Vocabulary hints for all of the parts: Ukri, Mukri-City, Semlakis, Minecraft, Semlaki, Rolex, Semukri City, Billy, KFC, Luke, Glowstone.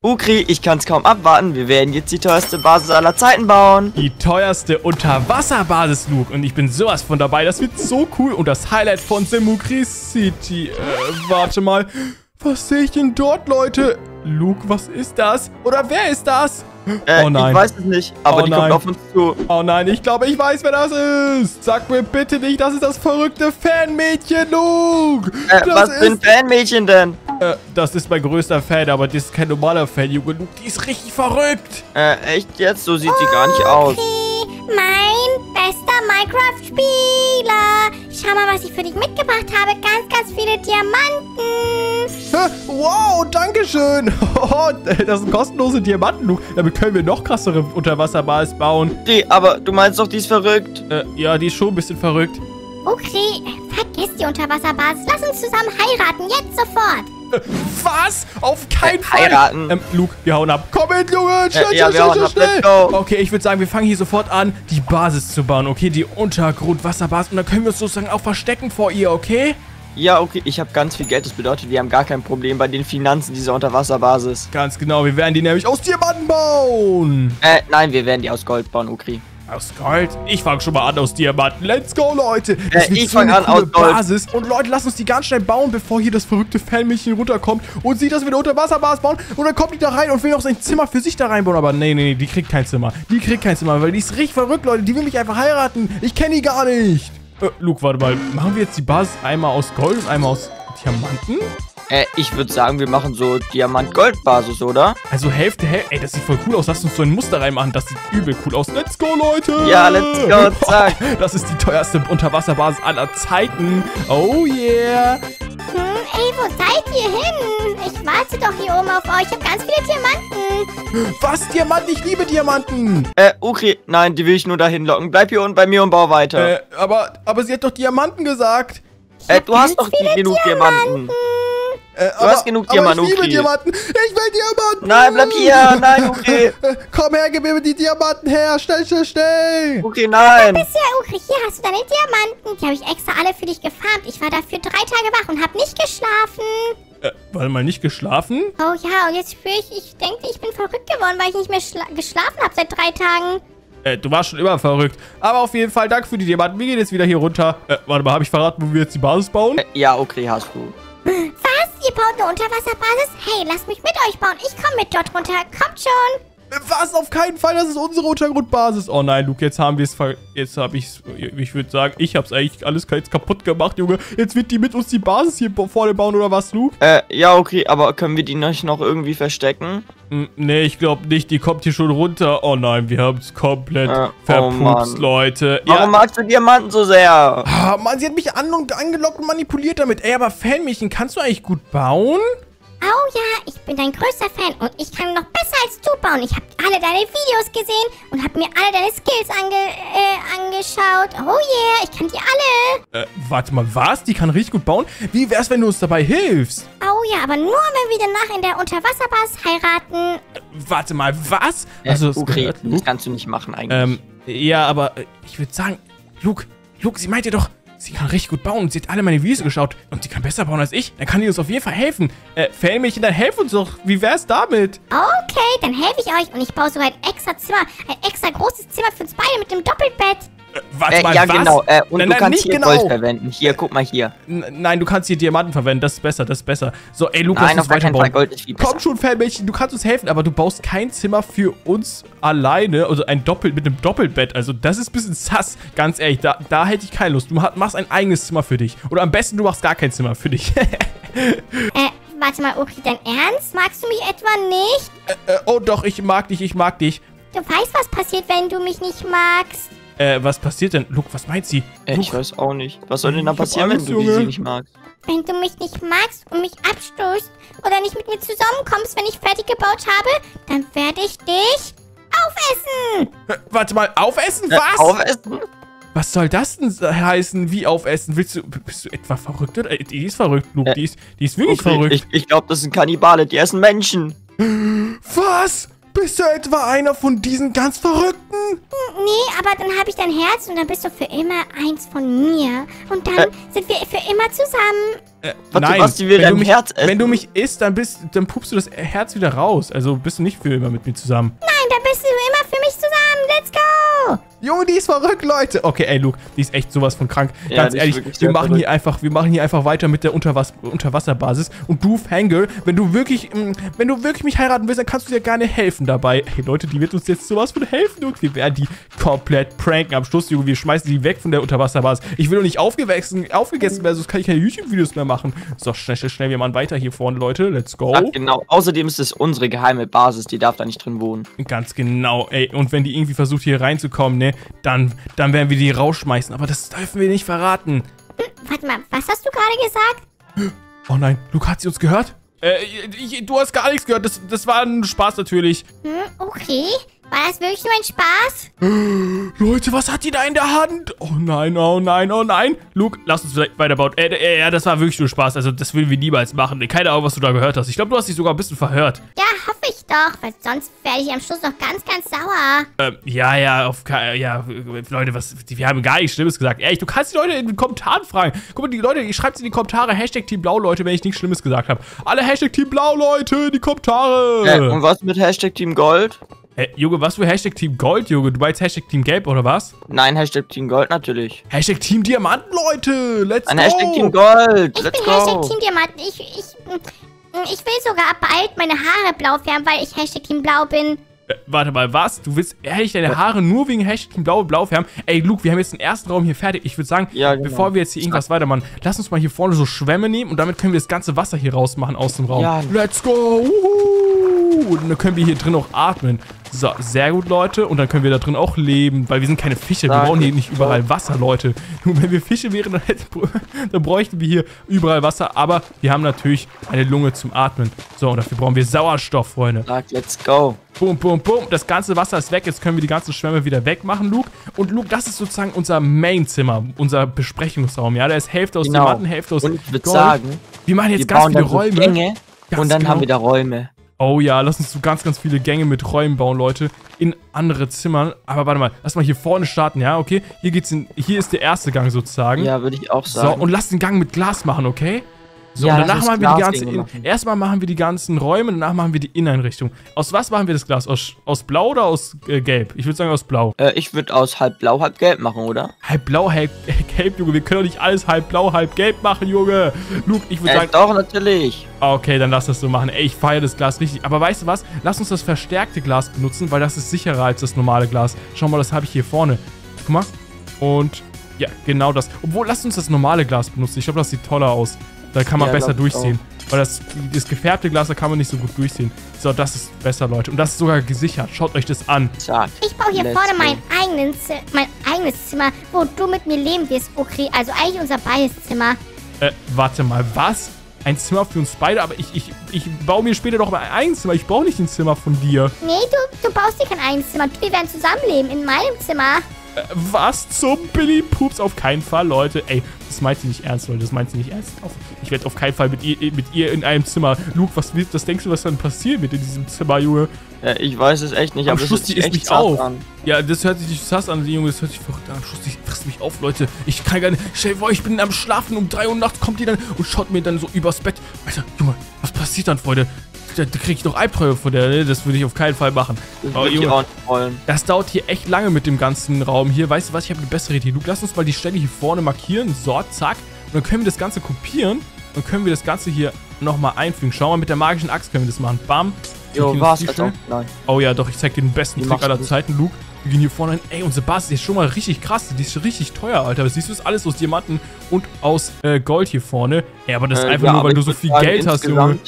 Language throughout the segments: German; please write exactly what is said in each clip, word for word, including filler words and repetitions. Ukri, ich kann es kaum abwarten. Wir werden jetzt die teuerste Basis aller Zeiten bauen. Die teuerste Unterwasserbasis, Luke. Und ich bin sowas von dabei. Das wird so cool. Und das Highlight von Semukri City. Äh, warte mal. Was sehe ich denn dort, Leute? Luke, was ist das? Oder wer ist das? Äh, oh nein. Ich weiß es nicht, aber oh die nein. kommt auf uns zu. Oh nein, ich glaube, ich weiß, wer das ist. Sag mir bitte nicht, das ist das verrückte Fanmädchen, Luke. Äh, was ist... für ein Fanmädchen denn? Äh, das ist mein größter Fan, aber das ist kein normaler Fan, Junge. Luke, die ist richtig verrückt. Äh, echt jetzt? So sieht okay. sie gar nicht aus. Mein bester Minecraft-Spieler. Schau mal, was ich für dich mitgebracht habe. Ganz, ganz viele Diamanten. Wow, danke schön. Das sind kostenlose Diamanten, Luke. Damit können wir noch krassere Unterwasserbasis bauen. Die, aber du meinst doch, die ist verrückt. Äh, ja, die ist schon ein bisschen verrückt. Okay, vergiss die Unterwasserbasis. Lass uns zusammen heiraten, jetzt sofort. Was? Auf keinen äh, Fall. Heiraten. Ähm, Luke, wir hauen ab. Komm mit, Junge. Schnell, äh, ja, schnell, schnell, schnell. Okay, ich würde sagen, wir fangen hier sofort an, die Basis zu bauen. Okay, die Untergrundwasserbasis. Und dann können wir uns sozusagen auch verstecken vor ihr, okay? Ja, okay, ich habe ganz viel Geld. Das bedeutet, wir haben gar kein Problem bei den Finanzen dieser Unterwasserbasis. Ganz genau. Wir werden die nämlich aus Diamanten bauen. Äh, nein, wir werden die aus Gold bauen, Ukri. Aus Gold? Ich fange schon mal an aus Diamanten. Let's go, Leute. Das äh, ich fange an aus Basis. Gold. Und Leute, lasst uns die ganz schnell bauen, bevor hier das verrückte Fanmädchen runterkommt und sieht, dass wir eine Unterwasserbasis bauen. Und dann kommt die da rein und will noch sein Zimmer für sich da reinbauen. Aber nee, nee, nee, die kriegt kein Zimmer. Die kriegt kein Zimmer, weil die ist richtig verrückt, Leute. Die will mich einfach heiraten. Ich kenne die gar nicht. Äh, Luke, warte mal. Machen wir jetzt die Basis einmal aus Gold und einmal aus Diamanten? Äh, ich würde sagen, wir machen so Diamant-Gold-Basis, oder? Also Hälfte, Hälfte. Ey, das sieht voll cool aus. Lass uns so ein Muster reinmachen. Das sieht übel cool aus. Let's go, Leute! Ja, let's go, zack! Das ist die teuerste Unterwasserbasis aller Zeiten. Oh yeah! Ey, wo seid ihr hin? Ich warte doch hier oben auf euch. Ich habe ganz viele Diamanten. Was? Diamanten? Ich liebe Diamanten. Äh, Ukri, nein, die will ich nur dahin locken. Bleib hier unten bei mir und bau weiter. Äh, aber, aber sie hat doch Diamanten gesagt. Äh, du hast doch genug Diamanten. Diamanten. Äh, du aber, hast genug Diamanten, ich liebe okay. Diamanten. Ich will Diamanten. Nein, bleib hier. Nein, okay. Komm her, gib mir die Diamanten her. Schnell, schnell, schnell. Okay, nein. Bist ja, okay. Hier hast du deine Diamanten. Die habe ich extra alle für dich gefarmt. Ich war dafür drei Tage wach und habe nicht geschlafen. Äh, warte mal, nicht geschlafen? Oh ja, und jetzt fühle ich, ich denke, ich bin verrückt geworden, weil ich nicht mehr geschlafen habe seit drei Tagen. Äh, du warst schon immer verrückt. Aber auf jeden Fall, danke für die Diamanten. Wir gehen jetzt wieder hier runter. Äh, warte mal, habe ich verraten, wo wir jetzt die Basis bauen? Äh, ja, okay, hast du. Was? Ihr baut eine Unterwasserbasis? Hey, lasst mich mit euch bauen. Ich komme mit dort runter. Kommt schon. Was? Auf keinen Fall. Das ist unsere Untergrundbasis. Oh nein, Luke, jetzt haben wir es... Jetzt habe ich es... Ich würde sagen, ich habe es eigentlich alles kaputt gemacht, Junge. Jetzt wird die mit uns die Basis hier vorne bauen, oder was, Luke? Äh, ja, okay. Aber können wir die nicht noch irgendwie verstecken? N nee, ich glaube nicht. Die kommt hier schon runter. Oh nein, wir haben es komplett äh, verpupst, oh Leute. Ja. Warum magst du Diamanten so sehr? Ah, Mann, sie hat mich an und angelockt und manipuliert damit. Ey, aber Fanmädchen, kannst du eigentlich gut bauen? Oh ja, ich bin dein größter Fan und ich kann noch besser als du bauen. Ich habe alle deine Videos gesehen und habe mir alle deine Skills ange äh, angeschaut. Oh yeah, ich kann die alle. Äh, warte mal, was? Die kann richtig gut bauen? Wie wär's, wenn du uns dabei hilfst? Oh ja, aber nur, wenn wir danach in der Unterwasserbasis heiraten. Äh, warte mal, was? Äh, also, okay, das, das kannst du nicht machen eigentlich. Ähm, ja, aber ich würde sagen, Luke, Luke, sie meint ja doch... Sie kann richtig gut bauen und sie hat alle meine Videos geschaut. Und sie kann besser bauen als ich. Dann kann die uns auf jeden Fall helfen. Äh, Fanmädchen, dann helf uns doch. Wie wär's damit? Okay, dann helfe ich euch. Und ich baue sogar ein extra Zimmer. Ein extra großes Zimmer für uns beide mit dem Doppelbett. Äh, warte äh, mal, ja, was? Genau. Äh, und nein, du nein, kannst hier genau. Gold verwenden. Hier, guck mal hier. N nein, du kannst hier Diamanten verwenden. Das ist besser, das ist besser. So, ey, Lukas, lass uns weiterbauen. Gold ist viel besser. Komm schon, Fanmädchen, du kannst uns helfen. Aber du baust kein Zimmer für uns alleine. Also ein Doppel mit einem Doppelbett. Also das ist ein bisschen sass. Ganz ehrlich, da, da hätte ich keine Lust. Du machst ein eigenes Zimmer für dich. Oder am besten, du machst gar kein Zimmer für dich. äh. Warte mal, Ukri, dein Ernst? Magst du mich etwa nicht? Äh, äh, oh doch, ich mag dich, ich mag dich. Du weißt, was passiert, wenn du mich nicht magst. Äh, was passiert denn? Luke, was meint sie? Äh, Luke, ich weiß auch nicht. Was soll denn da passieren, wenn du sie nicht magst? Wenn du mich nicht magst und mich abstößt oder nicht mit mir zusammenkommst, wenn ich fertig gebaut habe, dann werde ich dich aufessen. Äh, warte mal, aufessen? Was? Äh, aufessen? Was soll das denn heißen? Wie aufessen? Willst du. Bist du etwa verrückt? Oder? Die ist verrückt, Luke. Die ist, die ist wirklich okay, verrückt. Ich, ich glaube, das sind Kannibale. Die essen Menschen. Was? Bist du etwa einer von diesen ganz Verrückten? Nee, aber dann habe ich dein Herz und dann bist du für immer eins von mir. Und dann äh, sind wir für immer zusammen. Äh, warte, nein, was, die will dein Herz essen? Wenn du mich isst, dann, bist, dann pupst du das Herz wieder raus. Also bist du nicht für immer mit mir zusammen. Nein, dann bist du immer für mich zusammen. Let's go! Jo, die ist verrückt, Leute. Okay, ey, Luke, die ist echt sowas von krank. Ja, ganz ehrlich, wir machen, hier einfach, wir machen hier einfach weiter mit der Unterwas Unterwasserbasis. Und du, Fangirl, wenn du wirklich wenn du wirklich mich heiraten willst, dann kannst du dir gerne helfen dabei. Hey, Leute, die wird uns jetzt sowas von helfen, Luke. Wir werden die komplett pranken am Schluss, Junge. Wir schmeißen die weg von der Unterwasserbasis. Ich will doch nicht aufgewachsen, aufgegessen werden, sonst kann ich keine YouTube-Videos mehr machen. So, schnell, schnell, schnell, wir machen weiter hier vorne, Leute. Let's go. Ach, genau. Außerdem ist es unsere geheime Basis. Die darf da nicht drin wohnen. Ganz genau, ey. Und wenn die irgendwie versucht, hier reinzukommen, ne? Dann, dann werden wir die rausschmeißen. Aber das dürfen wir nicht verraten. Hm, warte mal, was hast du gerade gesagt? Oh nein, Luke, hat sie uns gehört? Äh, ich, du hast gar nichts gehört. Das, das war ein Spaß natürlich. Hm, okay. War das wirklich nur ein Spaß? Leute, was hat die da in der Hand? Oh nein, oh nein, oh nein. Luke, lass uns vielleicht weiterbauen. Äh, äh, ja, das war wirklich nur Spaß. Also, das würden wir niemals machen. Keine Ahnung, was du da gehört hast. Ich glaube, du hast dich sogar ein bisschen verhört. Ja, hoffe ich doch, weil sonst werde ich am Schluss noch ganz, ganz sauer. Ähm, ja, ja, auf, ja, Leute, was, wir haben gar nichts Schlimmes gesagt. Ehrlich, du kannst die Leute in den Kommentaren fragen. Guck mal, die Leute, ihr schreibt in die Kommentare Hashtag Team Blau, Leute, wenn ich nichts Schlimmes gesagt habe. Alle Hashtag Team Blau, Leute, in die Kommentare. Äh, und was mit Hashtag Team Gold? Hey, Junge, was für Hashtag Team Gold, Junge? Du meinst Hashtag Team Gelb, oder was? Nein, Hashtag Team Gold natürlich. Hashtag Team Diamant, Leute! Let's go! Ein Hashtag Team Gold! Ich bin Hashtag Team Diamant. Ich, ich, ich will sogar bald meine Haare blau färben, weil ich Hashtag Team Blau bin. Äh, warte mal, was? Du willst ehrlich deine Haare nur wegen Hashtag Team Blau blau färben? Ey, Luke, wir haben jetzt den ersten Raum hier fertig. Ich würde sagen, ja, genau. Bevor wir jetzt hier irgendwas weitermachen, lass uns mal hier vorne so Schwämme nehmen und damit können wir das ganze Wasser hier rausmachen aus dem Raum. Ja. Let's go! Uhuhu. Und dann können wir hier drin auch atmen. So, sehr gut, Leute. Und dann können wir da drin auch leben, weil wir sind keine Fische. Wir brauchen hier nicht überall Wasser, Leute. Nur wenn wir Fische wären, dann, hätten, dann bräuchten wir hier überall Wasser. Aber wir haben natürlich eine Lunge zum Atmen. So, und dafür brauchen wir Sauerstoff, Freunde. Let's go. Boom, boom, boom. Das ganze Wasser ist weg. Jetzt können wir die ganzen Schwämme wieder wegmachen, Luke. Und Luke, das ist sozusagen unser Main-Zimmer, unser Besprechungsraum. Ja, da ist Hälfte aus genau. Diamanten, Hälfte aus... Und ich würde sagen, wir machen jetzt wir ganz viele Räume. Gänge, ganz und dann genau. haben wir da Räume. Oh ja, lass uns so ganz, ganz viele Gänge mit Räumen bauen, Leute. In andere Zimmern. Aber warte mal, lass mal hier vorne starten, ja, okay? Hier geht's in, hier ist der erste Gang sozusagen. Ja, würde ich auch sagen. So, und lass den Gang mit Glas machen, okay? So, ja, und danach machen wir die ganzen... Erstmal machen wir die ganzen Räume, danach machen wir die Inneneinrichtung. Aus was machen wir das Glas? Aus, aus blau oder aus äh, gelb? Ich würde sagen aus blau. Äh, ich würde aus halb blau, halb gelb machen, oder? Halb blau, halb äh, gelb, Junge. Wir können doch nicht alles halb blau, halb gelb machen, Junge. Luke, ich würde äh, sagen... Doch, natürlich. Okay, dann lass das so machen. Ey, ich feiere das Glas richtig. Aber weißt du was? Lass uns das verstärkte Glas benutzen, weil das ist sicherer als das normale Glas. Schau mal, das habe ich hier vorne. Guck mal. Und... Ja, genau das. Obwohl, lass uns das normale Glas benutzen. Ich glaube, das sieht toller aus. Da kann man ja, besser durchsehen. Auch. Weil das, das gefärbte Glas, da kann man nicht so gut durchsehen. So, das ist besser, Leute. Und das ist sogar gesichert. Schaut euch das an. Ich baue hier Let's vorne mein, eigenen, mein eigenes Zimmer, wo du mit mir leben wirst, Ukri. Also eigentlich unser beides Zimmer. Äh, warte mal, was? Ein Zimmer für uns beide? Aber ich, ich, ich baue mir später doch mein eigenes Zimmer. Ich baue nicht ein Zimmer von dir. Nee, du, du baust dir kein eigenes Zimmer. Wir werden zusammenleben in meinem Zimmer. Was zum Billy Pups? Auf keinen Fall, Leute. Ey, das meint sie nicht ernst, Leute. Das meint sie nicht ernst. Ich werde auf keinen Fall mit ihr, mit ihr in einem Zimmer. Luke, was, was denkst du, was dann passieren wird in diesem Zimmer, Junge? Ja, ich weiß es echt nicht. Am aber Schluss, die isst mich auf. An. Ja, das hört sich nicht sass an, Junge. Das hört sich verrückt an. Am Schluss, die frisst mich auf, Leute. Ich kann gar nicht... Stell dir vor, ich bin am Schlafen. Um drei Uhr nachts kommt die dann und schaut mir dann so übers Bett. Alter, Junge, was passiert dann, Freunde? Da kriege ich noch Albträume von der, ne? Das würde ich auf keinen Fall machen. Das, oh, Junge, auch nicht wollen. Das dauert hier echt lange mit dem ganzen Raum hier. Weißt du was? Ich habe eine bessere Idee. Luke, lass uns mal die Stelle hier vorne markieren. So, zack. Und dann können wir das Ganze kopieren. Dann können wir das Ganze hier nochmal einfügen. Schau mal, mit der magischen Axt können wir das machen. Bam. Jo, war's, Alter. Nein. Oh ja, doch, ich zeig dir den besten Trick aller Zeiten, Luke. Wir gehen hier vorne hin. Ey, unsere Basis ist schon mal richtig krass. Die ist richtig teuer, Alter. Das siehst du, ist alles aus Diamanten und aus äh, Gold hier vorne. Ey, aber das äh, ist einfach ja, nur, weil du so viel Geld hast, Junge.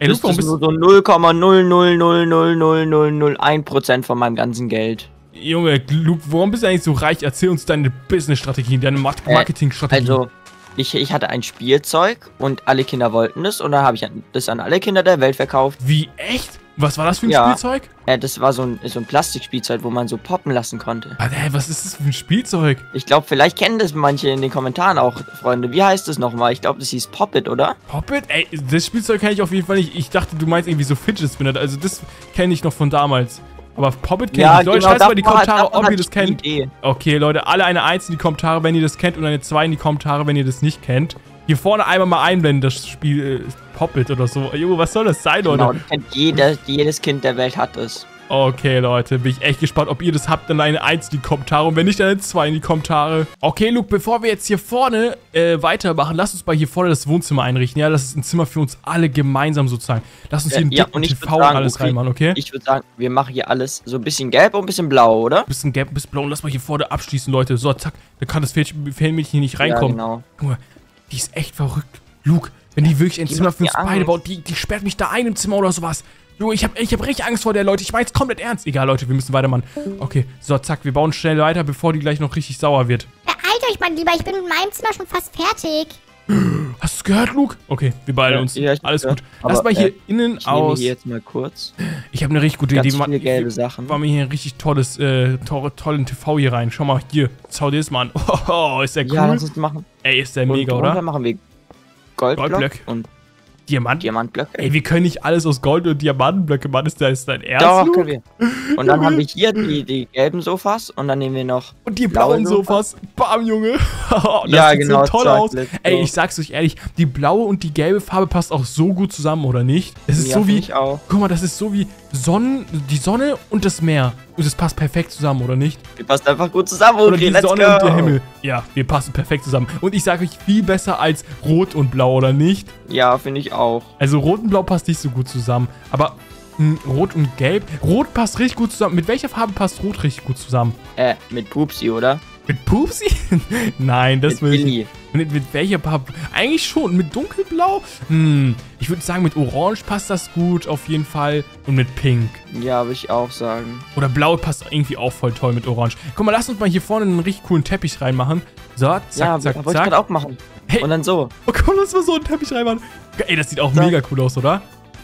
Ey, Luke, warum bist du so null Komma null null null null null null null eins Prozent von meinem ganzen Geld? Junge, Luke, warum bist du eigentlich so reich? Erzähl uns deine Business-Strategien, deine Marketing-Strategien. Äh, also, ich, ich hatte ein Spielzeug und alle Kinder wollten es und dann habe ich das an alle Kinder der Welt verkauft. Wie, echt? Was war das für ein ja. Spielzeug? Ja, das war so ein, so ein Plastikspielzeug, wo man so poppen lassen konnte. Alter, was ist das für ein Spielzeug? Ich glaube, vielleicht kennen das manche in den Kommentaren auch, Freunde. Wie heißt das nochmal? Ich glaube, das hieß Poppet, oder? Poppet? Ey, das Spielzeug kenne ich auf jeden Fall nicht. Ich dachte, du meinst irgendwie so Fidget Spinner. Also das kenne ich noch von damals. Aber Poppet kenne ja, ich nicht. Leute, schreibt mal in die Kommentare, ob ihr das kennt. Idee. Okay, Leute, alle eine eins in die Kommentare, wenn ihr das kennt. Und eine zwei in die Kommentare, wenn ihr das nicht kennt. Hier vorne einmal mal einblenden, das Spiel äh, Poppet oder so. Jo, was soll das sein, Leute? Genau, das kennt jeder, jedes Kind der Welt hat es. Okay, Leute, bin ich echt gespannt, ob ihr das habt. Dann eine eins in die Kommentare und wenn nicht, dann eine zwei in die Kommentare. Okay, Luke, bevor wir jetzt hier vorne äh, weitermachen, lass uns mal hier vorne das Wohnzimmer einrichten. Ja, das ist ein Zimmer für uns alle gemeinsam sozusagen. Lass uns hier einen ja, dicken T V und alles okay, reinmachen, okay? Ich würde sagen, wir machen hier alles so ein bisschen gelb und ein bisschen blau, oder? Ein bisschen gelb, ein bisschen blau und lass mal hier vorne abschließen, Leute. So, zack, da kann das Fähnchen hier nicht reinkommen. Ja, genau. Guck mal. Die ist echt verrückt. Luke, wenn die wirklich ein Zimmer für uns beide baut, die, die sperrt mich da ein im Zimmer oder sowas. Junge, ich habe ich hab richtig Angst vor der, Leute. Ich mein's komplett ernst. Egal, Leute, wir müssen weitermachen. Okay, so, zack, wir bauen schnell weiter, bevor die gleich noch richtig sauer wird. Beeilt euch mal lieber, ich bin in meinem Zimmer schon fast fertig. Hast du es gehört, Luke? Okay, wir beeilen uns. Ja, alles gut. Lass mal hier äh, innen ich nehme aus. Hier jetzt mal kurz. Ich habe eine richtig gute Ganz Idee. Viele gelbe Sachen. War mir hier ein richtig tolles, äh, to tollen T V hier rein. Schau mal hier. Schau dir das mal an. Oh, ist der cool. Ja, lass uns machen. Ey, ist der und mega, oder? Dann machen wir Goldblock, Goldblock. und Diamant. Diamantblöcke. Ey, wir können nicht alles aus Gold und Diamantenblöcke machen. Ist das dein Ernst? Doch, können wir. Und dann haben wir hier die, die gelben Sofas und dann nehmen wir noch und die blauen Sofas. Sofas. Bam, Junge. Das ja, sieht genau, so toll aus. Ey, ich sag's euch ehrlich, die blaue und die gelbe Farbe passt auch so gut zusammen, oder nicht? Es ist ja, so wie, auch. guck mal, das ist so wie Sonnen, die Sonne und das Meer. Und es passt perfekt zusammen, oder nicht? Wir passen einfach gut zusammen, okay, oder die let's Sonne go. und der Himmel. Ja, wir passen perfekt zusammen. Und ich sage euch, viel besser als Rot und Blau, oder nicht? Ja, finde ich auch. Also Rot und Blau passt nicht so gut zusammen. Aber mh, Rot und Gelb, Rot passt richtig gut zusammen. Mit welcher Farbe passt Rot richtig gut zusammen? Äh, mit Pupsi, oder? Mit Pupsi? Nein, das will ich nicht. Mit, mit welcher Farbe? Eigentlich schon. Mit Dunkelblau? Hm, ich würde sagen, mit Orange passt das gut auf jeden Fall. Und mit Pink. Ja, würde ich auch sagen. Oder Blau passt irgendwie auch voll toll mit Orange. Guck mal, lass uns mal hier vorne einen richtig coolen Teppich reinmachen. So, zack, ja, zack, zack. Wollte ich gerade auch machen. Hey. Und dann so. Oh, komm, lass mal so einen Teppich reinmachen. Ey, das sieht auch zack. mega cool aus, oder?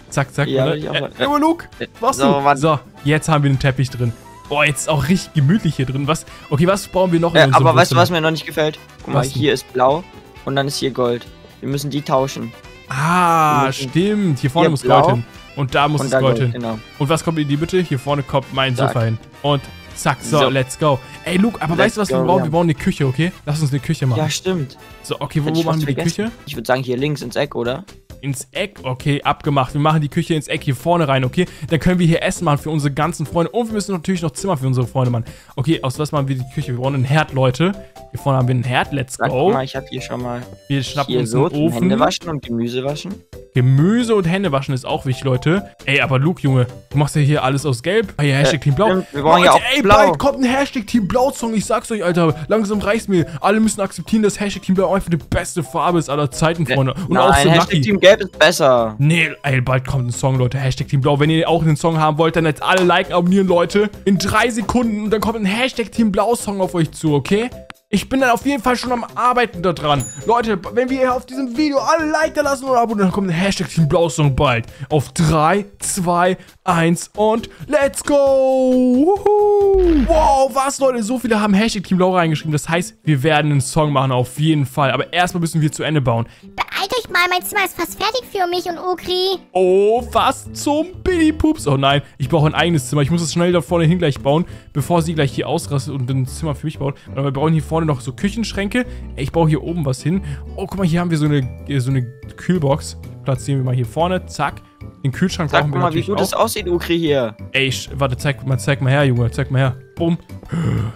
Zack, zack. Ja, oder? Ich auch äh, äh, äh, Luke, was so, du? So, jetzt haben wir den Teppich drin. Boah, jetzt ist auch richtig gemütlich hier drin. Was? Okay, was brauchen wir noch in äh, unserem Aber weißt du, was mir noch nicht gefällt? Guck was mal, hier denn? ist blau und dann ist hier Gold. Wir müssen die tauschen. Ah, stimmt. Hier vorne hier muss blau, Gold hin. Und da muss und es Gold, Gold hin. Genau. Und was kommt in die Mitte? Hier vorne kommt mein zack. Sofa hin. Und zack, so, so, let's go. Ey, Luke, aber let's weißt du, was go, wir brauchen? Ja. Wir brauchen eine Küche, okay? Lass uns eine Küche machen. Ja, stimmt. So, okay, wo, wo machen wir die vergessen? Küche? Ich würde sagen, hier links ins Eck, oder? Ins Eck, okay, abgemacht. Wir machen die Küche ins Eck hier vorne rein, okay? Dann können wir hier Essen machen für unsere ganzen Freunde. Und wir müssen natürlich noch Zimmer für unsere Freunde machen. Okay, aus was machen wir die Küche? Wir brauchen einen Herd, Leute. Hier vorne haben wir einen Herd, let's go. Warte mal, ich habe hier schon mal... Wir schnappen uns einen Ofen. Hände waschen und Gemüse waschen. Gemüse und Hände waschen ist auch wichtig, Leute. Ey, aber Luke, Junge, du machst ja hier alles aus Gelb. Ah, hier, Hashtag äh, Team Blau. Wir brauchen ja auch ey, Blau. Bald kommt ein Hashtag Team Blau-Song. Ich sag's euch, Alter, langsam reicht's mir. Alle müssen akzeptieren, dass Hashtag Team Blau einfach die beste Farbe ist aller Zeiten, Freunde. Und auch so Hashtag Team Gelb ist besser. Nee, ey, bald kommt ein Song, Leute. Hashtag Team Blau. Wenn ihr auch einen Song haben wollt, dann jetzt alle liken, abonnieren, Leute. In drei Sekunden und dann kommt ein Hashtag Team Blau-Song auf euch zu, okay? Ich bin dann auf jeden Fall schon am Arbeiten da dran. Leute, wenn wir auf diesem Video alle Like da lassen oder Abo, dann kommt ein Hashtag Team Blau-Song bald. Auf drei, zwei, eins und let's go! Woohoo. Wow, was, Leute? So viele haben Hashtag Team Blau reingeschrieben. Das heißt, wir werden einen Song machen, auf jeden Fall. Aber erstmal müssen wir zu Ende bauen. Beeilt euch mal, mein Zimmer ist fast fertig für mich und Ukri. Oh, was zum Billy-Pups. Oh nein, ich brauche ein eigenes Zimmer. Ich muss das schnell da vorne hin gleich bauen, bevor sie gleich hier ausrastet und ein Zimmer für mich baut. Aber wir brauchen hier vorne noch so Küchenschränke. Ich baue hier oben was hin. Oh, guck mal, hier haben wir so eine, so eine Kühlbox. Platzieren wir mal hier vorne. Zack. Den Kühlschrank brauchen wir natürlich auch. Guck mal, wie gut das aussieht, Ukri, hier. Ey, warte, zeig mal, zeig mal her, Junge. Zeig mal her. Bumm.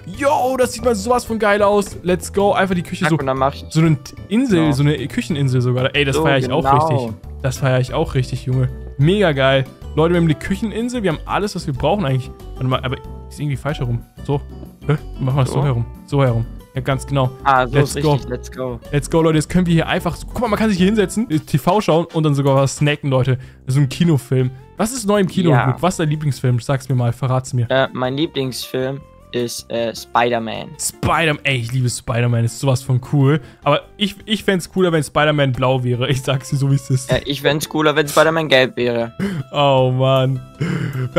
Yo, das sieht mal sowas von geil aus. Let's go. Einfach die Küche so. Und dann mach ich so eine Insel, ja. so eine Kücheninsel sogar. Ey, das so, feiere ich genau. auch richtig. Das feiere ich auch richtig, Junge. Mega geil. Leute, wir haben die Kücheninsel. Wir haben alles, was wir brauchen eigentlich. Warte mal, aber ist irgendwie falsch herum. So. Hä? Machen wir es so herum. So herum. Ja, ganz genau. Ah, so let's ist richtig. Go. Let's go. Let's go, Leute. Jetzt können wir hier einfach... Guck mal, man kann sich hier hinsetzen, T V schauen und dann sogar was snacken, Leute. So ein Kinofilm. Was ist neu im Kino? Ja. Was ist dein Lieblingsfilm? Sag's mir mal, verrat's mir. Äh, mein Lieblingsfilm ist äh, Spider-Man. Spider-Man, ey, ich liebe Spider-Man, ist sowas von cool. Aber ich, ich fände es cooler, wenn Spider-Man blau wäre. Ich sag's dir so, wie es ist. Äh, ich fände es cooler, wenn Spider-Man gelb wäre. Oh, Mann.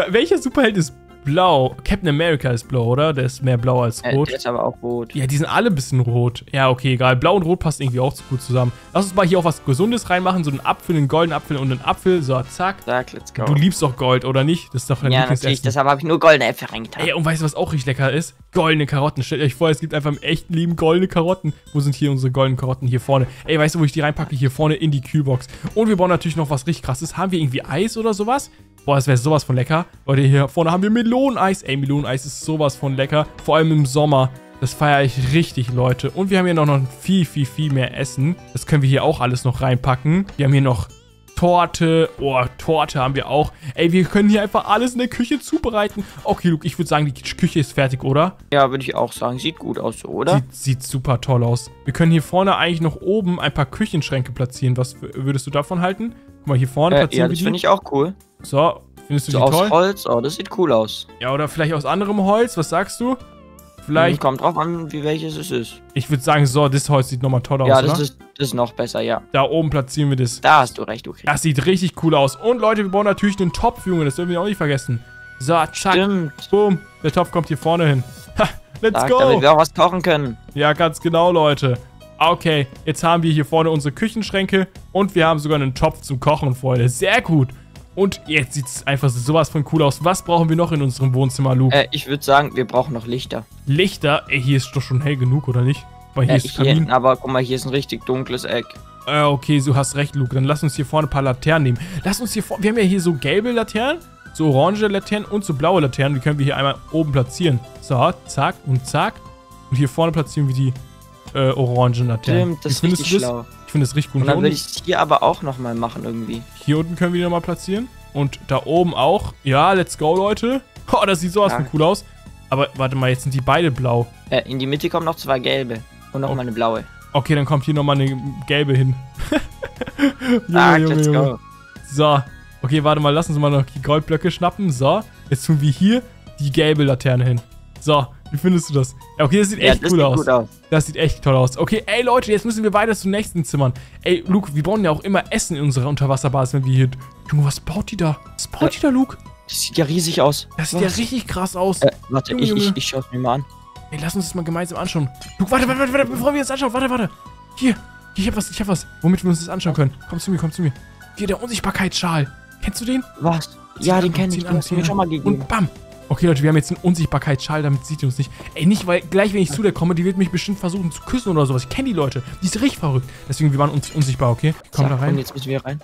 Welcher Superheld ist blau? Captain America ist blau, oder? Der ist mehr blau als rot. Äh, der ist aber auch rot. Ja, die sind alle ein bisschen rot. Ja, okay, egal. Blau und rot passt irgendwie auch zu gut zusammen. Lass uns mal hier auch was Gesundes reinmachen. So einen Apfel, einen goldenen Apfel und einen Apfel. So, zack. Zack, let's go. Du liebst doch Gold, oder nicht? Das ist doch dein ja, Lieblingsessen. Natürlich. Deshalb habe ich nur goldene Äpfel reingetan. Ey, und weißt du, was auch richtig lecker ist? Goldene Karotten. Stellt euch vor, es gibt einfach im echten Leben goldene Karotten. Wo sind hier unsere goldenen Karotten? Hier vorne. Ey, weißt du, wo ich die reinpacke? Hier vorne in die Kühlbox. Und wir bauen natürlich noch was richtig krasses. Haben wir irgendwie Eis oder sowas? Boah, das wäre sowas von lecker. Leute, hier vorne haben wir Meloneneis. Ey, Meloneneis ist sowas von lecker. Vor allem im Sommer. Das feiere ich richtig, Leute. Und wir haben hier noch, noch viel, viel, viel mehr Essen. Das können wir hier auch alles noch reinpacken. Wir haben hier noch Torte. Oh, Torte haben wir auch. Ey, wir können hier einfach alles in der Küche zubereiten. Okay, Luke, ich würde sagen, die Küche ist fertig, oder? Ja, würde ich auch sagen. Sieht gut aus, oder? Sieht, sieht super toll aus. Wir können hier vorne eigentlich noch oben ein paar Küchenschränke platzieren. Was würdest du davon halten? Guck mal, hier vorne äh, platzieren ja, wir die. Ja, das finde ich auch cool. So, findest du so die aus toll? Aus Holz, oh, das sieht cool aus. Ja, oder vielleicht aus anderem Holz, was sagst du? Vielleicht... Hm, kommt drauf an, wie welches es ist. Ich würde sagen, so, das Holz sieht nochmal toller ja, aus, Ja, das ist, das ist noch besser, ja. Da oben platzieren wir das. Da hast du recht, okay. Das sieht richtig cool aus. Und Leute, wir brauchen natürlich einen Topf, Junge, das dürfen wir auch nicht vergessen. So, zack, boom, der Topf kommt hier vorne hin. Ha, let's Sag, go! Damit wir auch was kochen können. Ja, ganz genau, Leute. Okay, jetzt haben wir hier vorne unsere Küchenschränke und wir haben sogar einen Topf zum Kochen, Freunde. Sehr gut. Und jetzt sieht es einfach sowas von cool aus. Was brauchen wir noch in unserem Wohnzimmer, Luke? Äh, ich würde sagen, wir brauchen noch Lichter. Lichter? Ey, hier ist doch schon hell genug, oder nicht? Weil hier äh, ist Kamin. Hier, aber guck mal, hier ist ein richtig dunkles Eck. Äh, okay, du hast recht, Luke. Dann lass uns hier vorne ein paar Laternen nehmen. Lass uns hier vorne... Wir haben ja hier so gelbe Laternen, so orange Laternen und so blaue Laternen. Die können wir hier einmal oben platzieren. So, zack und zack. Und hier vorne platzieren wir die äh, orangen Laternen. Stimmt, das ist richtig schlau. Ich finde das richtig gut. Und dann würde ich es hier aber auch nochmal machen irgendwie. Hier unten können wir die nochmal platzieren. Und da oben auch. Ja, let's go, Leute. Oh, das sieht sowas von cool aus. Aber warte mal, jetzt sind die beide blau. Äh, in die Mitte kommen noch zwei gelbe. Und nochmal eine blaue. Okay, dann kommt hier nochmal eine gelbe hin. Ah, let's go. So. Okay, warte mal, lass uns mal noch die Goldblöcke schnappen. So. Jetzt tun wir hier die gelbe Laterne hin. So. Wie findest du das? Ja, okay, das sieht echt cool aus. Das sieht echt toll aus. Okay, ey Leute, jetzt müssen wir weiter zu den nächsten Zimmern. Ey, Luke, wir brauchen ja auch immer Essen in unserer Unterwasserbasis, wenn wir hier... Junge, was baut die da? Was baut die da, Luke? Das sieht ja riesig aus. Das sieht ja richtig krass aus. Warte, ich schaue es mir mal an. Ey, lass uns das mal gemeinsam anschauen. Luke, warte, warte, warte, bevor wir uns anschauen. Warte, warte. Hier, ich hab was, ich hab was. Womit wir uns das anschauen können. Komm zu mir, komm zu mir. Hier, der Unsichtbarkeitsschal. Kennst du den? Was? Ja, den kenne ich. Den hast du mir schon mal gegeben. Und bam. Okay, Leute, wir haben jetzt einen Unsichtbarkeitsschal, damit sieht ihr uns nicht. Ey, nicht, weil gleich, wenn ich zu der komme, die wird mich bestimmt versuchen zu küssen oder sowas. Ich kenne die Leute. Die ist richtig verrückt. Deswegen, wir waren uns unsichtbar, okay? Komm da rein. Komm, jetzt müssen wir rein.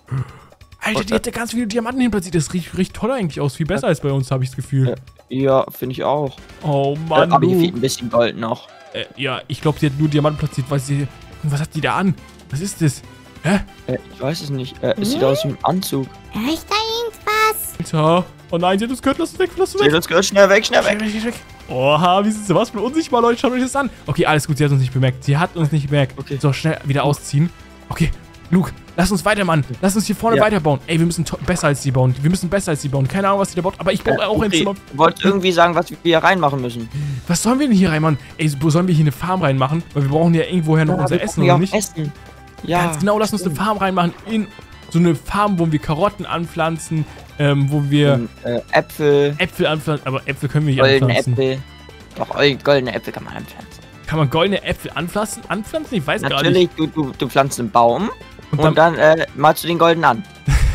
Alter, die hat da ganz viele Diamanten hin platziert. Das riecht richtig toll eigentlich aus. Viel besser als bei uns, habe ich das Gefühl. Ja, finde ich auch. Oh, Mann. Aber hier fehlt ein bisschen Gold noch. Äh, ja, ich glaube, sie hat nur Diamanten platziert, weil sie... Was hat die da an? Was ist das? Hä? Äh, ich weiß es nicht. Äh, es sieht aus wie ein Anzug. Echt da irgendwas? Alter. Oh nein, sie hat uns gehört, lass uns weg, lass uns weg. Sie hat uns gehört, schnell weg, schnell weg. Schnell, schnell weg. Oha, wie sind sie was für unsichtbar, Leute, schaut euch das an. Okay, alles gut, sie hat uns nicht bemerkt, sie hat uns nicht bemerkt. Okay. So, schnell wieder ausziehen. Okay, Luke, lass uns weiter, Mann. Lass uns hier vorne ja. weiterbauen. Ey, wir müssen besser als die bauen. Wir müssen besser als die bauen. Keine Ahnung, was die da baut, aber ich baue äh, auch okay. ein Zimmer. Ich wollte irgendwie sagen, was wir hier reinmachen müssen. Was sollen wir denn hier reinmachen? Ey, sollen wir hier eine Farm reinmachen? Weil wir brauchen ja irgendwoher noch ja, unser Essen, oder nicht? Essen. Ja, ganz genau, lass uns eine Farm reinmachen in... So eine Farm, wo wir Karotten anpflanzen, ähm, wo wir um, äh, Äpfel Äpfel anpflanzen, aber Äpfel können wir hier goldene anpflanzen. Äpfel. Doch, goldene Äpfel kann man anpflanzen. Kann man goldene Äpfel anpflanzen? Anpflanzen? Ich weiß Natürlich, gar nicht. Natürlich, du, du, du pflanzt einen Baum und, und dann, dann äh, malst du den golden an.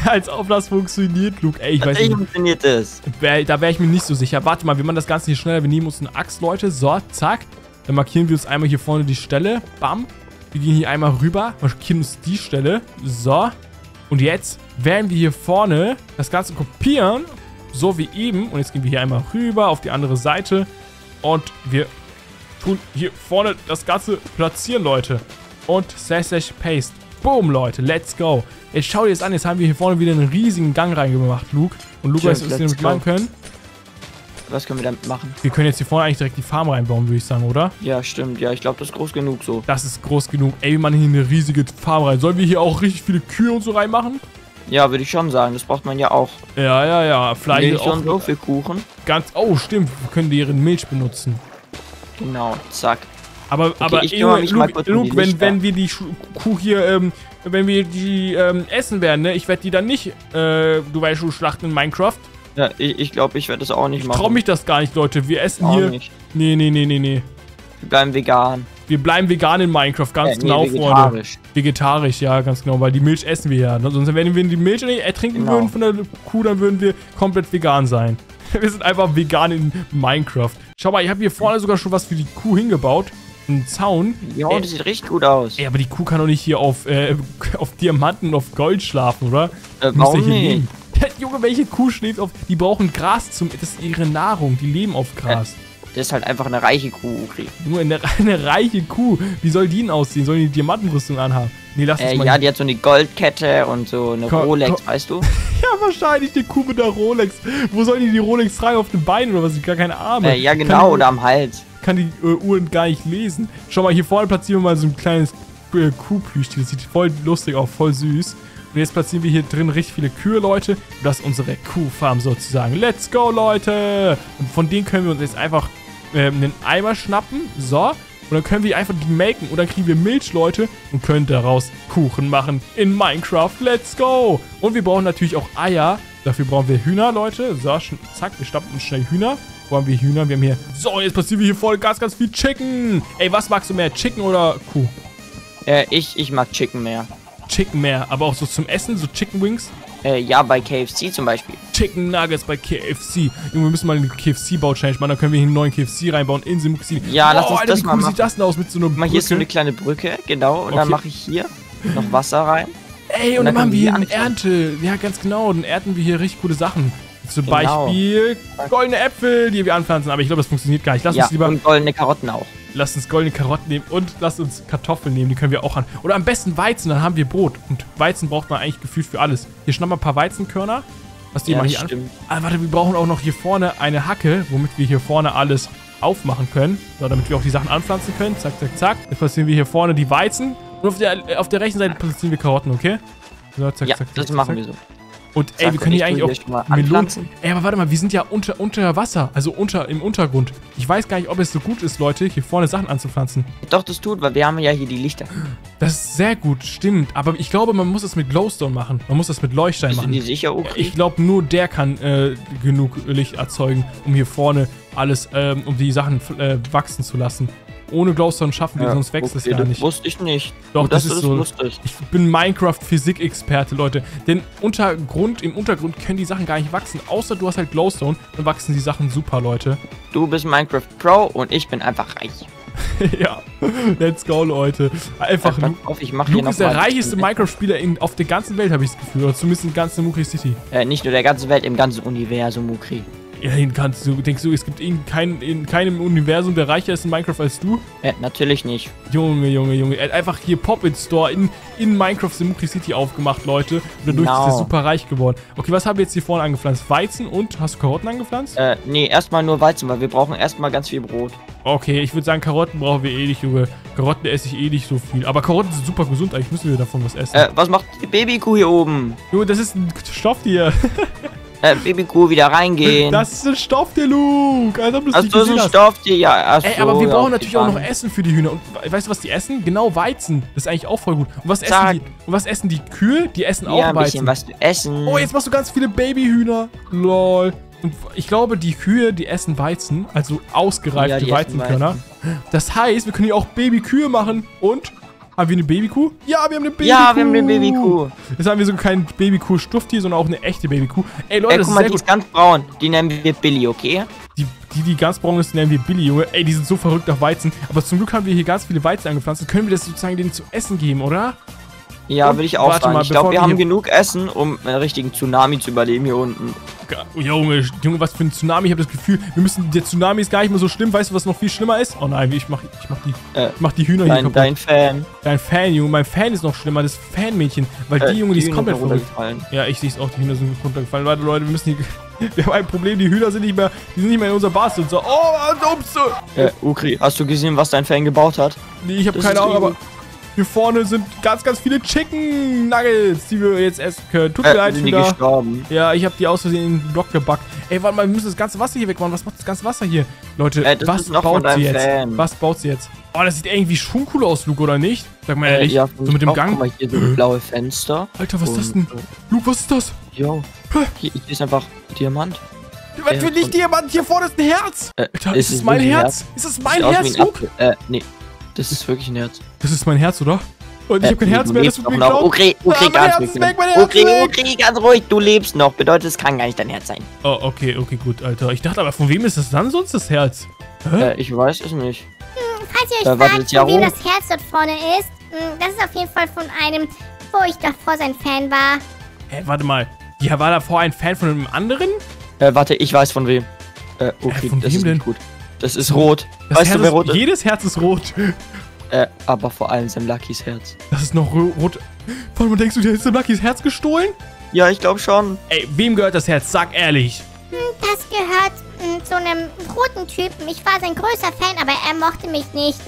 Als ob das funktioniert, Luke. Ey, ich weiß nicht. funktioniert das. Wär, da wäre ich mir nicht so sicher. Warte mal, wir machen das Ganze hier schneller. Wir nehmen uns eine Axt, Leute. So, zack. Dann markieren wir uns einmal hier vorne die Stelle. Bam. Wir gehen hier einmal rüber. Markieren uns die Stelle. So. Und jetzt werden wir hier vorne das Ganze kopieren, so wie eben. Und jetzt gehen wir hier einmal rüber auf die andere Seite. Und wir tun hier vorne das Ganze platzieren, Leute. Und slash slash paste. Boom, Leute, let's go. Jetzt schau dir das an, jetzt haben wir hier vorne wieder einen riesigen Gang reingemacht, Luke. Und Luke, weißt du, was wir damit machen können? Was können wir damit machen? Wir können jetzt hier vorne eigentlich direkt die Farm reinbauen, würde ich sagen, oder? Ja, stimmt. Ja, ich glaube, das ist groß genug so. Das ist groß genug. Ey, wir machen hier eine riesige Farm rein. Sollen wir hier auch richtig viele Kühe und so reinmachen? Ja, würde ich schon sagen. Das braucht man ja auch. Ja, ja, ja. Fleisch ist auch so für Kuchen. Ganz. Oh, stimmt. Wir können deren Milch benutzen. Genau. Zack. Aber, okay, aber ich Luke, mich mal kurz Luke, wenn, wenn wir die Kuh hier, ähm, wenn wir die ähm, essen werden, ne? Ich werde die dann nicht, äh, du weißt schon, schlachten in Minecraft. Ja, ich glaube, ich, glaub, ich werde das auch nicht ich machen. Ich traue mich das gar nicht, Leute. Wir essen auch hier. Nicht. Nee, nee, nee, nee, nee. Wir bleiben vegan. Wir bleiben vegan in Minecraft, ganz äh, nee, genau, vegetarisch. Freunde. Vegetarisch, ja, ganz genau, weil die Milch essen wir ja. Ne? Sonst, wenn wir die Milch nicht ertrinken genau. würden von der Kuh, dann würden wir komplett vegan sein. Wir sind einfach vegan in Minecraft. Schau mal, ich habe hier vorne sogar schon was für die Kuh hingebaut. Einen Zaun. Ja, äh, das sieht richtig gut aus. Ey, aber die Kuh kann doch nicht hier auf, äh, auf Diamanten, auf Gold schlafen, oder? Äh, warum nicht? Junge, welche Kuh schläft auf... Die brauchen Gras zum... Das ist ihre Nahrung, die leben auf Gras. Äh. Das ist halt einfach eine reiche Kuh, Ukri. Nur eine, eine reiche Kuh. Wie soll die denn aussehen? Soll die eine Diamantenrüstung anhaben? Nee, lass uns äh, mal. Ja, die hat so eine Goldkette und so eine Ko Rolex, weißt du? Ja, wahrscheinlich eine Kuh mit der Rolex. Wo sollen die die Rolex tragen? Auf den Beinen oder was? Ich gar keine Arme. Äh, ja, genau, die, oder am Hals. Kann die äh, Uhren gar nicht lesen. Schau mal, hier vorne platzieren wir mal so ein kleines äh, Kuhplüschchen. Das sieht voll lustig aus, voll süß. Und jetzt platzieren wir hier drin richtig viele Kühe, Leute. Das ist unsere Kuhfarm sozusagen. Let's go, Leute! Und von denen können wir uns jetzt einfach ähm, einen Eimer schnappen. So. Und dann können wir einfach die melken. Und dann kriegen wir Milch, Leute. Und können daraus Kuchen machen in Minecraft. Let's go! Und wir brauchen natürlich auch Eier. Dafür brauchen wir Hühner, Leute. So, zack, wir schnappen uns schnell Hühner. Wo haben wir Hühner? Wir haben hier... So, jetzt passieren wir hier voll ganz, ganz viel Chicken. Ey, was magst du mehr? Chicken oder Kuh? Äh, ich, ich mag Chicken mehr. Chicken mehr, aber auch so zum Essen, so Chicken Wings? Äh, ja, bei K F C zum Beispiel. Chicken Nuggets bei K F C. Junge, wir müssen mal eine K F C-Bau-Challenge machen, dann können wir hier einen neuen K F C reinbauen in Semukri City. Ja, oh, lass uns Alter, das mal machen. Wie cool sieht das denn aus mit so einer Brücke? Hier ist so eine kleine Brücke, genau, und okay. dann mache ich hier noch Wasser rein. Ey, und, und dann, dann machen wir hier eine Ernte. Ja, ganz genau, dann ernten wir hier richtig coole Sachen. Zum genau. Beispiel goldene Äpfel, die wir anpflanzen, aber ich glaube, das funktioniert gar nicht. Lass ja, uns lieber... und goldene Karotten auch. Lasst uns goldene Karotten nehmen und lasst uns Kartoffeln nehmen, die können wir auch an. Oder am besten Weizen, dann haben wir Brot. Und Weizen braucht man eigentlich gefühlt für alles. Hier schnappen wir ein paar Weizenkörner. Was die ja, mal hier an. Ah, warte, wir brauchen auch noch hier vorne eine Hacke, womit wir hier vorne alles aufmachen können. So, damit wir auch die Sachen anpflanzen können. Zack, zack, zack. Jetzt platzieren wir hier vorne die Weizen. Und auf der, auf der rechten Seite platzieren wir Karotten, okay? So, zack, ja, zack, das zack, machen zack. wir so. Und ey, wir können hier eigentlich auch Melonen... Ey, aber warte mal, wir sind ja unter, unter Wasser, also unter im Untergrund. Ich weiß gar nicht, ob es so gut ist, Leute, hier vorne Sachen anzupflanzen. Doch, das tut, weil wir haben ja hier die Lichter. Das ist sehr gut, stimmt. Aber ich glaube, man muss das mit Glowstone machen. Man muss das mit Leuchtstein machen. Bist du dir sicher, okay? Ich glaube, nur der kann äh, genug Licht erzeugen, um hier vorne alles, ähm, um die Sachen äh, wachsen zu lassen. Ohne Glowstone schaffen wir, ja, sonst wächst okay, es gar nicht. Das wusste ich nicht. Doch, das, das ist so. Lustig. Ich bin Minecraft-Physik-Experte, Leute. Denn Untergrund, im Untergrund können die Sachen gar nicht wachsen. Außer du hast halt Glowstone, dann wachsen die Sachen super, Leute. Du bist Minecraft-Pro und ich bin einfach reich. Ja, let's go, Leute. Einfach ja, auf, ich mach Luke hier noch ist der reichste Minecraft-Spieler auf der ganzen Welt, habe ich das Gefühl. Oder zumindest in der ganzen Mukri-City. Äh, nicht nur der ganzen Welt, im ganzen Universum, Mukri. Ja, kannst du, denkst du, es gibt in, kein, in keinem Universum, der reicher ist in Minecraft als du? Ja, natürlich nicht. Junge, Junge, Junge. Er hat einfach hier Pop-It-Store in, in Minecraft Semukri City aufgemacht, Leute. Und dadurch genau. ist er super reich geworden. Okay, was haben wir jetzt hier vorne angepflanzt? Weizen und, hast du Karotten angepflanzt? Äh, nee, erstmal nur Weizen, weil wir brauchen erstmal ganz viel Brot. Okay, ich würde sagen, Karotten brauchen wir eh nicht, Junge. Karotten esse ich eh nicht so viel. Aber Karotten sind super gesund, eigentlich müssen wir davon was essen. Äh, was macht die Babykuh hier oben? Junge, das ist ein Stofftier. Äh, Babykuh wieder reingehen. Das ist ein Stofftier, Luke. Alter, das ist ein Stofftier, ja. Ach so, ey, aber wir brauchen natürlich auch noch Essen für die Hühner. Und weißt du, was die essen? Genau, Weizen. Das ist eigentlich auch voll gut. Und was essen die? Und was essen die Kühe? Die essen auch Weizen. Ja, ein bisschen was zu essen. Oh, jetzt machst du ganz viele Babyhühner. Lol. Und ich glaube, die Kühe, die essen Weizen. Also ausgereifte Weizenkörner. Das heißt, wir können hier auch Babykühe machen. Und... Haben wir eine Babykuh? Ja, wir haben eine Babykuh. Ja, wir haben eine Babykuh. Jetzt haben wir so keinen Babykuh-Stofftier, sondern auch eine echte Babykuh. Ey, Leute, Ey, das guck ist mal, die gut. ist ganz braun. Die nennen wir Billy, okay? Die, die, die ganz braun ist, die nennen wir Billy, Junge. Ey, die sind so verrückt nach Weizen. Aber zum Glück haben wir hier ganz viele Weizen angepflanzt. Können wir das sozusagen denen zu essen geben, oder? Ja, würde ich auch sagen. Mal, ich glaube, wir, wir haben genug Essen, um einen richtigen Tsunami zu überleben hier unten. Junge, Junge, was für ein Tsunami. Ich habe das Gefühl, wir müssen... Der Tsunami ist gar nicht mehr so schlimm. Weißt du, was noch viel schlimmer ist? Oh nein, ich mach, ich mach, die, äh, mach die Hühner dein, hier kaputt. Dein Fan. Dein Fan, Junge. Mein Fan ist noch schlimmer. Das Fanmädchen. Weil äh, die Junge, die, die ist komplett verrückt. Ja, ich sehe es auch. Die Hühner sind runtergefallen. Warte, Leute, wir müssen hier... Wir haben ein Problem, die Hühner sind nicht mehr, die sind nicht mehr in unserer Basis und so. Oh, ups! Äh, Ukri, hast du gesehen, was dein Fan gebaut hat? Nee, ich habe keine Ahnung, aber... Hier vorne sind ganz, ganz viele Chicken Nuggets, die wir jetzt essen können. Tut mir äh, leid, sind die gestorben? Ja, ich habe die aus Versehen in den Block gebackt. Ey, warte mal, wir müssen das ganze Wasser hier wegmachen. Was macht das ganze Wasser hier? Leute, äh, was baut sie jetzt? Fan. Was baut sie jetzt? Oh, das sieht irgendwie schon cool aus, Luke, oder nicht? Sag mal ehrlich, äh, ja, so mit dem auch, Gang. Guck mal, hier sind blaue Fenster. Alter, was ist das denn? Luke, was ist das? Jo, hier, hier ist einfach Diamant. Was will ich Diamant? Hier vorne ist ein Herz. Äh, Alter, ist, ist es mein Herz? Herz? Ist es mein Herz, Herz Luke? Äh, nee. Das ist wirklich ein Herz. Das ist mein Herz, oder? Und ich äh, hab kein Herz mehr, das tut mir leid. Ukri, Ukri, ganz ruhig. Ukri, Ukri, ganz ruhig, du lebst noch. Bedeutet, es kann gar nicht dein Herz sein. Oh, okay, okay, gut, Alter. Ich dachte aber, von wem ist das dann sonst das Herz? Hä? Äh, ich weiß es nicht. Hm, falls ihr euch äh, fragt, von wem das Herz dort vorne ist, mh, das ist auf jeden Fall von einem, wo ich davor sein Fan war. Hä, warte mal. Ja, war davor ein Fan von einem anderen? Äh, warte, ich weiß von wem. Äh, okay, äh, von das wem ist denn? Nicht gut. Das ist rot. Das weißt Herz du, wer rot ist? Jedes Herz ist rot. Äh, aber vor allem Semlakis Herz. Das ist noch rot. Vor allem, denkst du, dir ist Semlakis Herz gestohlen? Ja, ich glaube schon. Ey, wem gehört das Herz? Sag ehrlich. Das gehört zu einem roten Typen. Ich war sein größter Fan, aber er mochte mich nicht.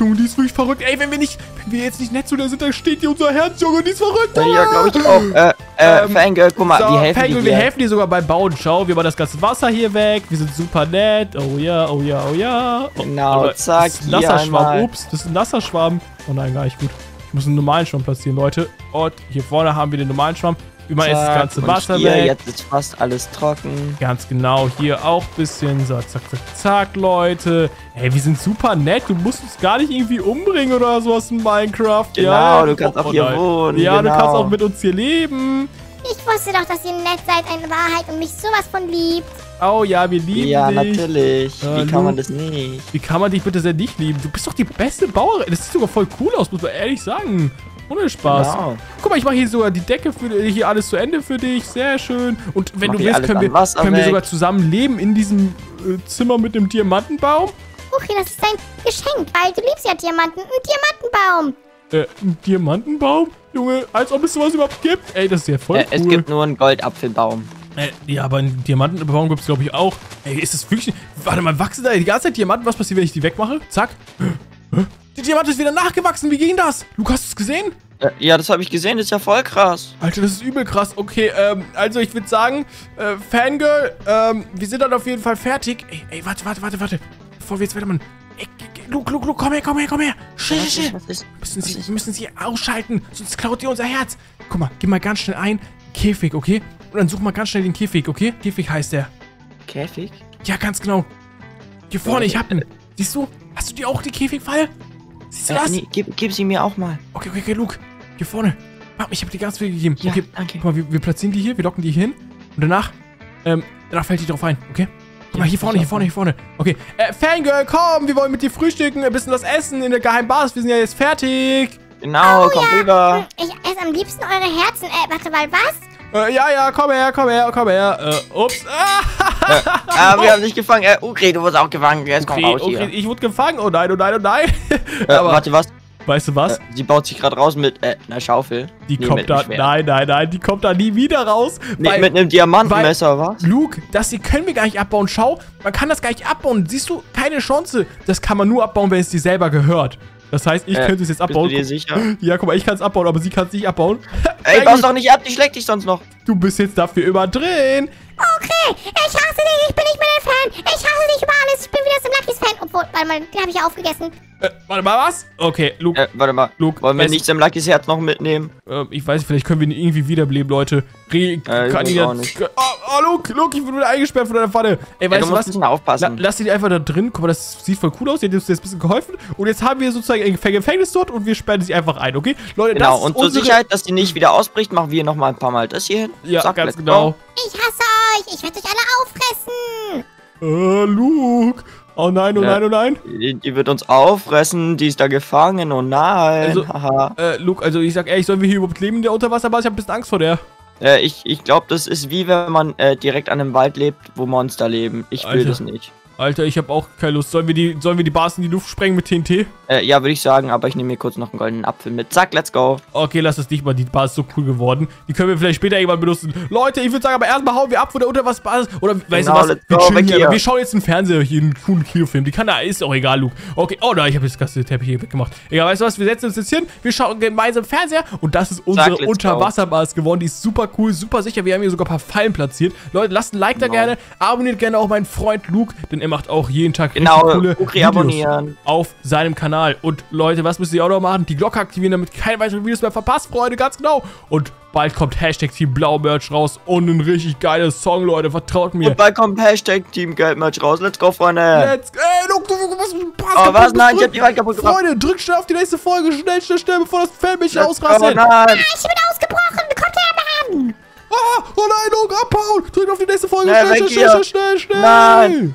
Junge, die ist wirklich verrückt. Ey, wenn wir nicht, wenn wir jetzt nicht nett zu der sind, dann steht hier unser Herz, Junge, die ist verrückt. Äh, ja, glaube ich auch. Äh, äh, ähm, Fangirl, guck mal, so, wir helfen Fangirl, dir. Wir helfen dir sogar beim Bauen. Schau, wir machen das ganze Wasser hier weg. Wir sind super nett. Oh ja, oh ja, oh ja. Oh, genau, aber zack, hier einmal. Ups, das ist ein nasser Schwamm. Oh nein, gar nicht gut. Ich muss einen normalen Schwamm platzieren, Leute. Und hier vorne haben wir den normalen Schwamm. Immer zack, ist das ganze Wasser hier, weg. Jetzt ist fast alles trocken. Ganz genau, hier auch ein bisschen. So, zack, zack, zack, Leute. Ey, wir sind super nett. Du musst uns gar nicht irgendwie umbringen oder sowas in Minecraft. Genau, ja, du kannst oh, auch hier nein. wohnen. Ja, genau. Du kannst auch mit uns hier leben. Ich wusste doch, dass ihr nett seid, eine Wahrheit und mich sowas von liebt. Oh ja, wir lieben ja, dich. Ja, natürlich. Äh, wie kann man das nicht? Wie kann man dich bitte sehr nicht lieben? Du bist doch die beste Bauerin. Das sieht sogar voll cool aus, muss man ehrlich sagen. Ohne Spaß. Genau. Guck mal, ich mache hier sogar die Decke für hier alles zu Ende für dich. Sehr schön. Und wenn du willst, können, wir, können wir sogar zusammen leben in diesem äh, Zimmer mit dem Diamantenbaum. Okay, das ist dein Geschenk, weil du liebst ja Diamanten. Ein Diamantenbaum. Äh, ein Diamantenbaum? Junge, als ob es sowas überhaupt gibt. Ey, das ist ja voll äh, cool. Es gibt nur einen Goldapfelbaum. Äh, ja, aber einen Diamantenbaum gibt es, glaube ich, auch. Ey, ist das wirklich... Warte mal, wachsen da die ganze Zeit Diamanten? Was passiert, wenn ich die wegmache? Zack. Der Diamant ist wieder nachgewachsen. Wie ging das? Luke, hast du es gesehen? Äh, ja, das habe ich gesehen. Das ist ja voll krass. Alter, das ist übel krass. Okay, ähm, also ich würde sagen, äh, Fangirl, ähm, wir sind dann auf jeden Fall fertig. Ey, ey, warte, warte, warte, warte. Bevor wir jetzt weitermachen. Ey, Luke, Luke, Luke, komm her, komm her, komm her. Schnell, schnell. Müssen Sie, müssen Sie ausschalten, sonst klaut ihr unser Herz. Guck mal, geh mal ganz schnell ein. Käfig, okay? Und dann such mal ganz schnell den Käfig, okay? Käfig heißt der. Käfig? Ja, ganz genau. Hier vorne, ich hab ihn. Siehst du? Hast du dir auch die Käfigfalle? Siehst du das? Äh, nee, gib, gib sie mir auch mal. Okay, okay, okay, Luke. Hier vorne. Ich habe dir ganz viel gegeben. Ja, okay, danke. Guck mal, wir, wir platzieren die hier, wir locken die hier hin. Und danach, ähm, danach fällt die drauf ein, okay? Guck mal, hier vorne, hier vorne, hier vorne. Okay, äh, Fangirl, komm, wir wollen mit dir frühstücken, ein bisschen was essen in der geheimen Basis. Wir sind ja jetzt fertig. Genau, oh, komm ja. rüber. Ich esse am liebsten eure Herzen. Äh, warte mal, was? Äh, ja, ja, komm her, komm her, komm her. Äh, ups. Ah, äh, ah wir haben dich gefangen. Äh, Ukri, du wurdest auch gefangen. Jetzt komm raus hier. Ich wurde gefangen. Oh nein, oh nein, oh nein. Äh, Aber warte, was? Weißt du was? Äh, sie baut sich gerade raus mit äh, einer Schaufel. Die nee, kommt da. Nein, nein, nein. Die kommt da nie wieder raus. Nee, weil, mit einem Diamantenmesser, was? Luke, das hier können wir gar nicht abbauen. Schau, man kann das gar nicht abbauen. Siehst du? Keine Chance. Das kann man nur abbauen, wenn es dir selber gehört. Das heißt, ich äh, könnte es jetzt abbauen. Bist du dir sicher? Ja, guck mal, ich kann es abbauen, aber sie kann es nicht abbauen. Ey, baust doch nicht ab, die schlägt dich sonst noch. Du bist jetzt dafür überdrehen. Okay, ich hasse dich, ich bin nicht mehr dein Fan. Ich hasse dich über alles, ich bin wieder Semlakis-Fan. Obwohl, warte mal, den habe ich ja aufgegessen. Äh, warte mal, was? Okay, Luke. Äh, warte mal, Luke. Wollen wir nicht Semlakis Herz noch mitnehmen? Äh, ich weiß nicht, vielleicht können wir ihn irgendwie wiederbeleben, Leute. Re äh, kann ihn auch nicht. Oh, oh, Luke, Luke, ich wurde wieder eingesperrt von deiner Pfanne. Ey, weißt ja, du was? Musst aufpassen. La lass die einfach da drin. Guck mal, das sieht voll cool aus. Die hat uns jetzt ein bisschen geholfen. Und jetzt haben wir sozusagen ein Gefängnis dort und wir sperren sie einfach ein, okay? Leute, genau, das ist und zur unsere... Sicherheit, dass die nicht wieder ausbricht, machen wir nochmal ein paar Mal das hier hin. Ja, Zack, ganz genau. Go. Ich hasse euch. Ich werde euch alle auffressen. Äh, Luke. Oh nein, oh nein, oh nein. Die, die wird uns auffressen, die ist da gefangen, oh nein. Also, haha. Äh, Luke, also ich sag ehrlich, sollen wir hier überhaupt leben in der Unterwasserbasis? Ich hab ein bisschen Angst vor der. Äh, ich ich glaube, das ist wie wenn man äh, direkt an einem Wald lebt, wo Monster leben. Ich will Alter. das nicht. Alter, ich habe auch keine Lust. Sollen wir die, sollen wir die Bars in die Luft sprengen mit T N T? Äh, ja, würde ich sagen, aber ich nehme mir kurz noch einen goldenen Apfel mit. Zack, let's go. Okay, lass das nicht mal. Die Bar ist so cool geworden. Die können wir vielleicht später irgendwann benutzen. Leute, ich würde sagen, aber erstmal hauen wir ab, wo der unter was Bar ist. Oder, genau, weißt du was? Wir, go, chillen hier. Wir schauen jetzt einen Fernseher, hier einen coolen Kinofilm. Die kann da, ist auch egal, Luke. Okay, oh nein, ich habe jetzt das ganze Teppich hier weggemacht. Egal, weißt du was? Wir setzen uns jetzt hin, wir schauen gemeinsam Fernseher und das ist unsere Unterwasserbar geworden. Die ist super cool, super sicher. Wir haben hier sogar ein paar Fallen platziert. Leute, lasst ein Like genau. da gerne. Abonniert gerne auch meinen Freund Luke, denn er macht auch jeden Tag genau, coole Ukri Videos abonnieren. Auf seinem Kanal. Und Leute, was müsst ihr auch noch machen? Die Glocke aktivieren, damit keine weiteren Videos mehr verpasst, Freunde, ganz genau. Und bald kommt Hashtag Team Blau Merch raus und ein richtig geiler Song, Leute, vertraut mir. Und bald kommt Hashtag Team Gelb Merch raus. Let's go, Freunde. Let's go. Ey, Luke, du, du, was, was, oh, was? Nein, ich hab die Wand kaputt gemacht. Freunde, drückt schnell auf die nächste Folge. Schnell, schnell, schnell, bevor das Fell mich ausrastet. Ah, ich bin ausgebrochen. Kommt her, Mann. Ah, oh nein, Luke, abhauen. Drückt auf die nächste Folge. Nein, schnell, schnell, schnell, schnell, schnell, schnell. Nein.